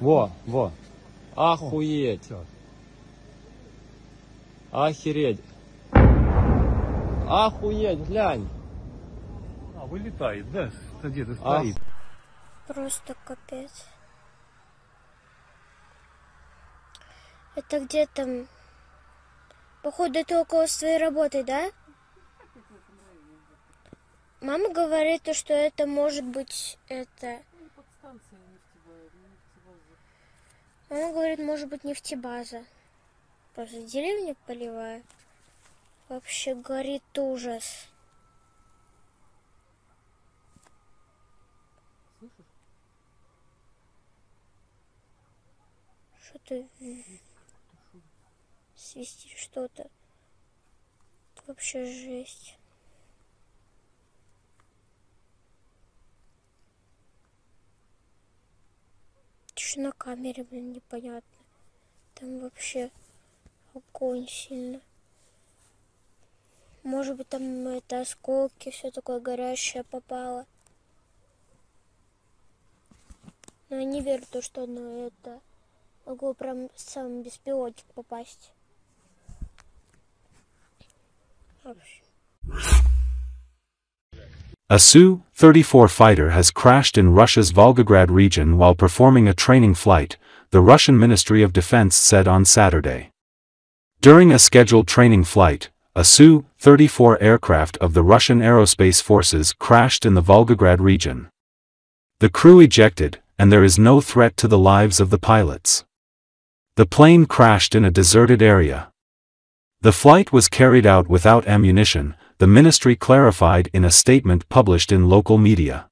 Во. Охуеть. Охереть. Охуеть, глянь. А, вылетает, да? Где-то стоит. Просто капец. Это где там? Походу, это около своей работы, да? Мама говорит, что это может быть это. Мама говорит, может быть, нефтебаза. Просто деревня полевая. Вообще горит ужас. Что-то свистит, что-то. Вообще жесть. Что на камере, блин, непонятно. Там вообще огонь сильно. Может быть, там это осколки, все такое горящее попало. Но я не верю в то, что оно это. Могу прям сам беспилотник попасть. A Su-34 fighter has crashed in Russia's Volgograd region while performing a training flight, the Russian Ministry of Defense said on Saturday. During a scheduled training flight, a Su-34 aircraft of the Russian Aerospace Forces crashed in the Volgograd region. The crew ejected, and there is no threat to the lives of the pilots. The plane crashed in a deserted area. The flight was carried out without ammunition, the ministry clarified in a statement published in local media.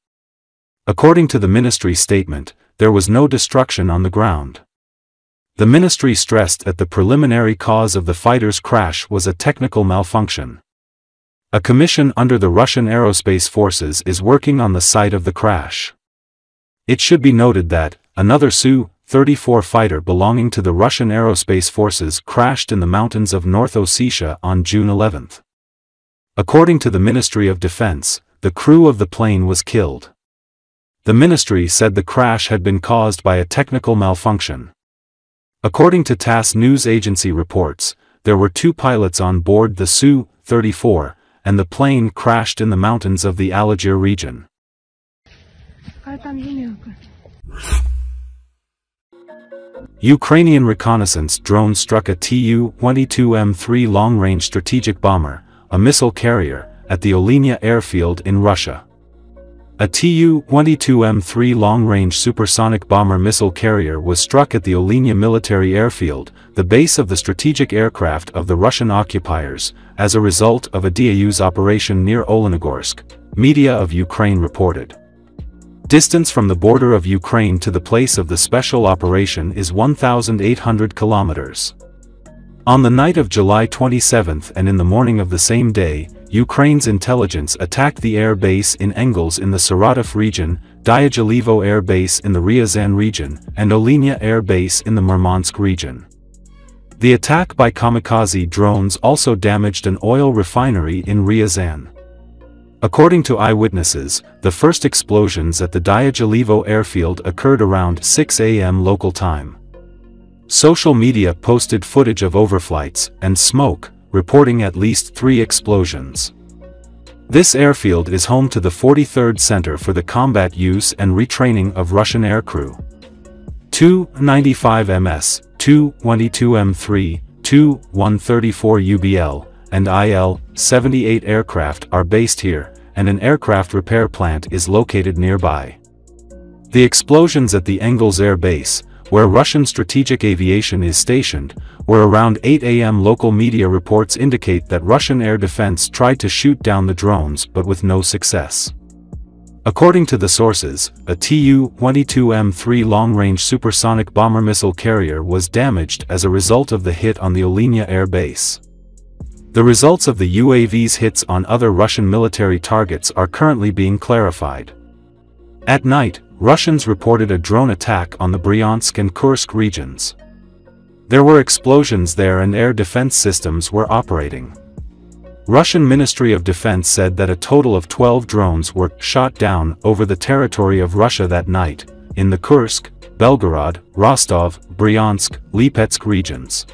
According to the ministry statement, there was no destruction on the ground. The ministry stressed that the preliminary cause of the fighter's crash was a technical malfunction. A commission under the Russian Aerospace Forces is working on the site of the crash. It should be noted that another Su-34 fighter belonging to the Russian Aerospace Forces crashed in the mountains of North Ossetia on June 11. According to the Ministry of Defense, the crew of the plane was killed. The ministry said the crash had been caused by a technical malfunction. According to TASS news agency reports, there were two pilots on board the Su-34, and the plane crashed in the mountains of the Alagir region. Ukrainian reconnaissance drone struck a Tu-22M3 long-range strategic bomber, a missile carrier, at the Olenya airfield in Russia. A Tu-22M3 long-range supersonic bomber missile carrier was struck at the Olenya military airfield, the base of the strategic aircraft of the Russian occupiers, as a result of a DAU's operation near Olenegorsk, media of Ukraine reported. Distance from the border of Ukraine to the place of the special operation is 1,800 kilometers. On the night of July 27 and in the morning of the same day, Ukraine's intelligence attacked the air base in Engels in the Saratov region, Dyagilevo air base in the Ryazan region, and Olenya air base in the Murmansk region. The attack by kamikaze drones also damaged an oil refinery in Ryazan. According to eyewitnesses, the first explosions at the Dyagilevo airfield occurred around 6 a.m. local time. Social media posted footage of overflights and smoke, reporting at least 3 explosions. This airfield is home to the 43rd Center for the Combat Use and Retraining of Russian Aircrew. Tu-95MS, Tu-22M3, Tu-134UBL, and IL-78 aircraft are based here, and an aircraft repair plant is located nearby. The explosions at the Engels Air Base, where Russian Strategic Aviation is stationed, were around 8 a.m. Local media reports indicate that Russian air defense tried to shoot down the drones but with no success. According to the sources, a Tu-22M3 long-range supersonic bomber missile carrier was damaged as a result of the hit on the Olenya Air Base. The results of the UAV's hits on other Russian military targets are currently being clarified. At night, Russians reported a drone attack on the Bryansk and Kursk regions. There were explosions there and air defense systems were operating. Russian Ministry of Defense said that a total of 12 drones were shot down over the territory of Russia that night, in the Kursk, Belgorod, Rostov, Bryansk, Lipetsk regions.